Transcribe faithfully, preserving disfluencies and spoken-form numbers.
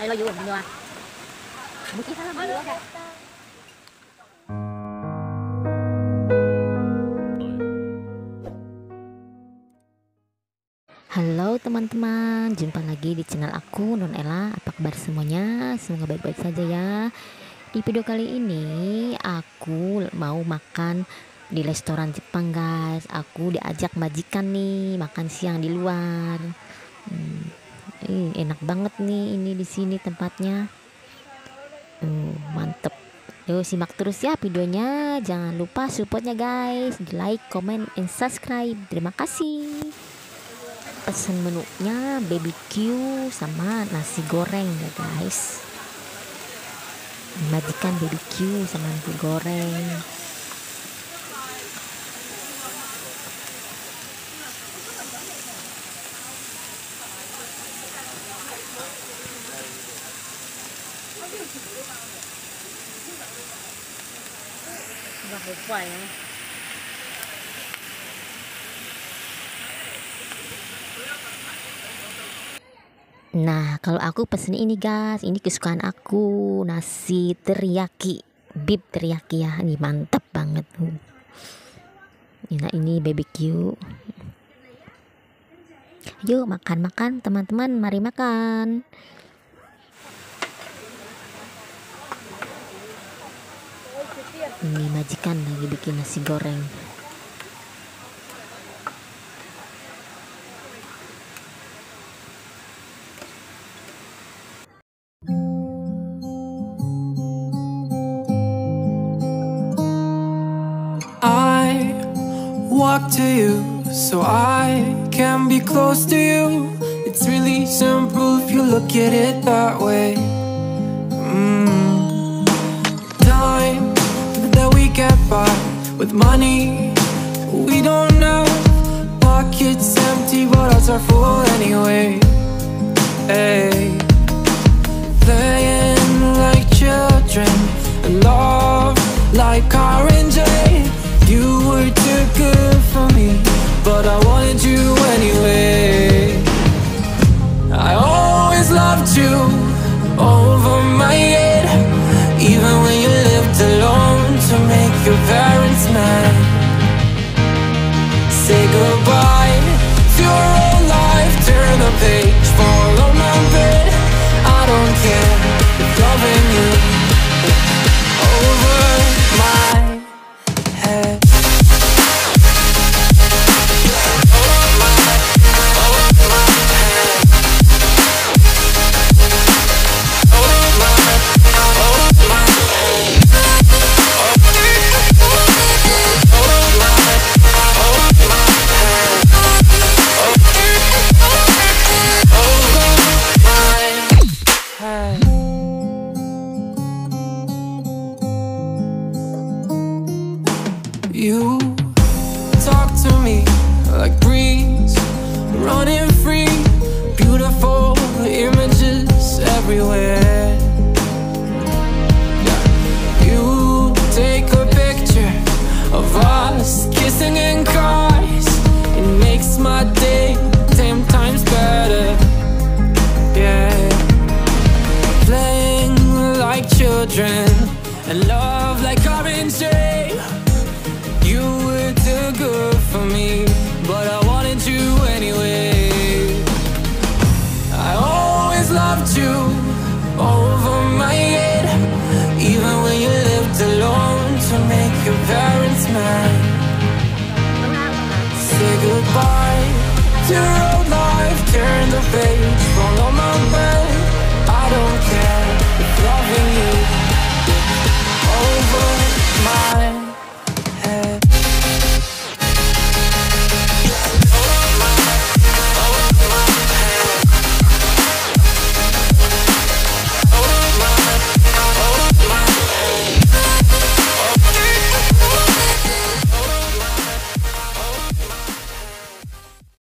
Hello you, mình nhòa. Một chiếc đó mới được. Halo teman-teman, jumpa lagi di channel aku Non Ella. Apa kabar semuanya? Semoga baik-baik saja ya. Di video kali ini aku mau makan di restoran Jepang guys. Aku diajak majikan nih makan siang di luar. Hmm, eh, enak banget nih ini di sini tempatnya. Uh, mantep. Yuk simak terus ya videonya. Jangan lupa supportnya guys. Di like, comment, and subscribe. Terima kasih. Pesan menunya barbecue sama nasi goreng ya guys. Majikan barbecue sama nasi goreng. Nggak lupa ya. Nah, kalau aku pesen ini guys, ini kesukaan aku, nasi teriyaki, beef teriyaki ya, ini mantap banget. Nah, ini barbecue. Yuk makan-makan teman-teman, mari makan. Ini majikan lagi bikin nasi goreng. Walk to you so I can be close to you. It's really simple if you look at it that way. mm. Time that we get by with money we don't know. Pockets empty but ours are full anyway. Hey. Playing like children and love like car and Jay. You were too good for me, but I wanted you anyway. I always loved you over my head, even when you lived alone to make your parents mad. Say goodbye to your old life, turn the page, fall on my bed. I don't care if loving you over my head. You talk to me like breeze, running free, beautiful images everywhere. You take a picture of us kissing in cars, it makes my day ten times better. Yeah, playing like children and love like oranges.